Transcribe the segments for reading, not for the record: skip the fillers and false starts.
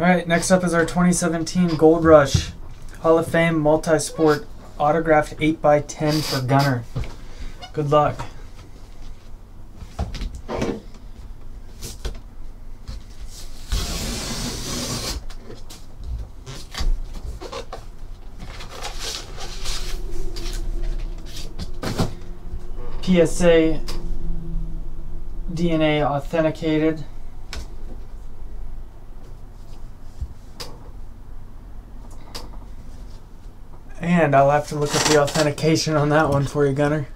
All right, next up is our 2017 Gold Rush Hall of Fame multi-sport autographed 8x10 for Gunner. Good luck. PSA DNA authenticated. And I'll have to look at the authentication on that one for you, Gunner.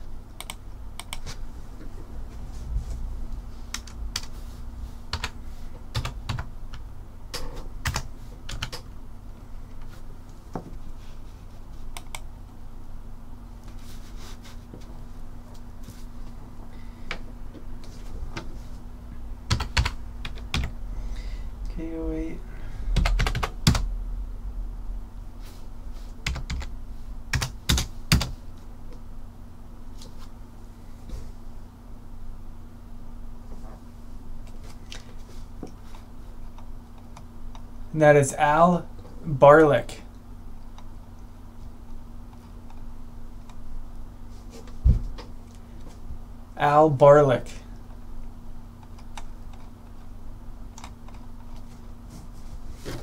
K08. And that is Al Barlick. Al Barlick.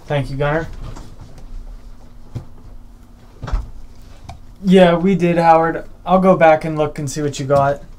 Thank you, Gunner. Yeah, we did, Howard. I'll go back and look and see what you got.